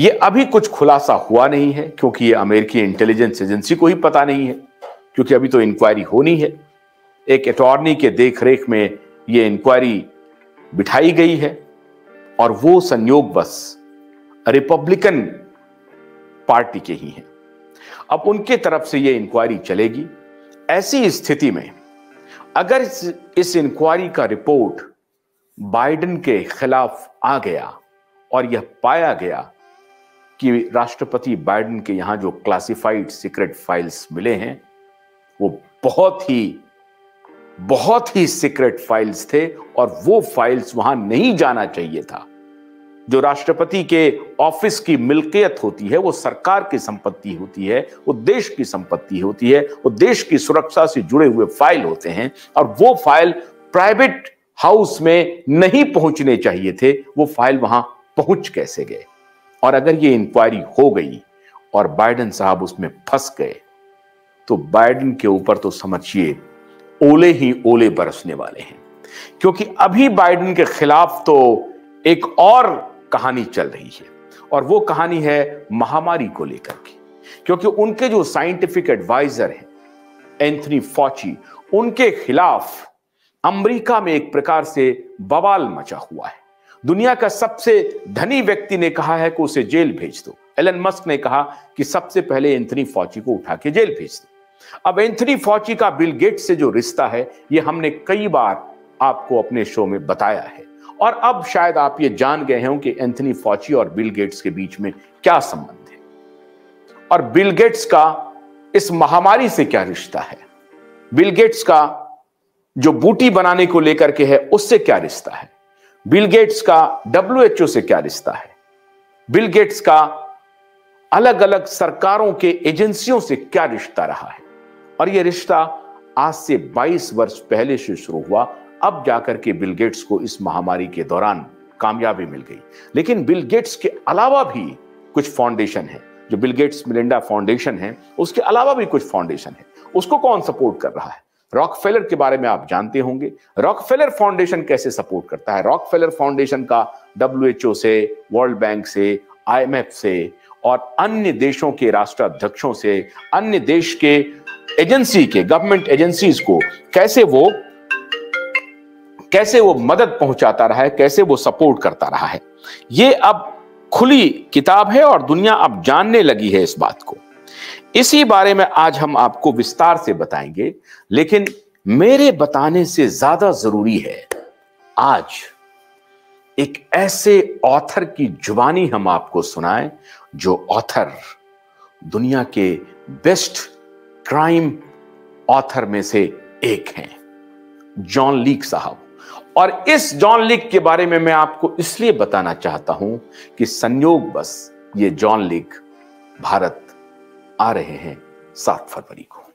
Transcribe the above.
ये अभी कुछ खुलासा हुआ नहीं है क्योंकि ये अमेरिकी इंटेलिजेंस एजेंसी को ही पता नहीं है, क्योंकि अभी तो इंक्वायरी होनी है। एक अटॉर्नी के देखरेख में ये इंक्वायरी बिठाई गई है और वो संयोग बस रिपब्लिकन पार्टी के ही हैं। अब उनके तरफ से ये इंक्वायरी चलेगी। ऐसी स्थिति में अगर इस इंक्वायरी का रिपोर्ट बाइडेन के खिलाफ आ गया और यह पाया गया कि राष्ट्रपति बाइडेन के यहां जो क्लासिफाइड सीक्रेट फाइल्स मिले हैं वो बहुत ही सीक्रेट फाइल्स थे और वो फाइल्स वहां नहीं जाना चाहिए था। जो राष्ट्रपति के ऑफिस की मिल्कियत होती है वो सरकार की संपत्ति होती है, वो देश की संपत्ति होती है, वो देश की सुरक्षा से जुड़े हुए फाइल होते हैं और वो फाइल प्राइवेट हाउस में नहीं पहुंचने चाहिए थे। वो फाइल वहां पहुंच कैसे गए? और अगर ये इंक्वायरी हो गई और बाइडेन साहब उसमें फंस गए तो बाइडेन के ऊपर तो समझिए ओले ही ओले बरसने वाले हैं, क्योंकि अभी बाइडेन के खिलाफ तो एक और कहानी चल रही है और वो कहानी है महामारी को लेकर की, क्योंकि उनके जो साइंटिफिक एडवाइजर हैं एंथनी फॉची, उनके खिलाफ अमेरिका में एक प्रकार से बवाल मचा हुआ है। दुनिया का सबसे धनी व्यक्ति ने कहा है कि उसे जेल भेज दो। एलन मस्क ने कहा कि सबसे पहले एंथनी फॉची को उठा के जेल भेज दो। अब एंथनी फॉची का बिल गेट्स से जो रिश्ता है ये हमने कई बार आपको अपने शो में बताया है और अब शायद आप ये जान गए हों कि एंथनी फॉची और बिल गेट्स के बीच में क्या संबंध है और बिल गेट्स का इस महामारी से क्या रिश्ता है, बिल गेट्स का जो बूटी बनाने को लेकर के है उससे क्या रिश्ता है, बिल गेट्स का WHO से क्या रिश्ता है, बिल गेट्स का अलग अलग सरकारों के एजेंसियों से क्या रिश्ता रहा है। और यह रिश्ता आज से 22 वर्ष पहले से शुरू हुआ। अब जाकर के बिल गेट्स को इस महामारी के दौरान कामयाबी मिल गई। लेकिन बिल गेट्स के अलावा भी कुछ फाउंडेशन है, जो बिल गेट्स मिलिंडा फाउंडेशन है उसके अलावा भी कुछ फाउंडेशन है। उसको कौन सपोर्ट कर रहा है? रॉकफेलर के बारे में आप जानते होंगे। रॉकफेलर फाउंडेशन कैसे सपोर्ट करता है? रॉकफेलर फाउंडेशन का WHO से, वर्ल्ड बैंक से, IMF से और अन्य देशों के राष्ट्राध्यक्षों से, अन्य देश के एजेंसी के गवर्नमेंट एजेंसीज को कैसे वो मदद पहुंचाता रहा है, कैसे वो सपोर्ट करता रहा है, ये अब खुली किताब है और दुनिया अब जानने लगी है इस बात को। इसी बारे में आज हम आपको विस्तार से बताएंगे। लेकिन मेरे बताने से ज्यादा जरूरी है आज एक ऐसे ऑथर की जुबानी हम आपको सुनाएं जो ऑथर दुनिया के बेस्ट क्राइम ऑथर में से एक हैं, जॉन लीक साहब। और इस जॉन लीक के बारे में मैं आपको इसलिए बताना चाहता हूं कि संयोग बस ये जॉन लीक भारत आ रहे हैं 7 फरवरी को।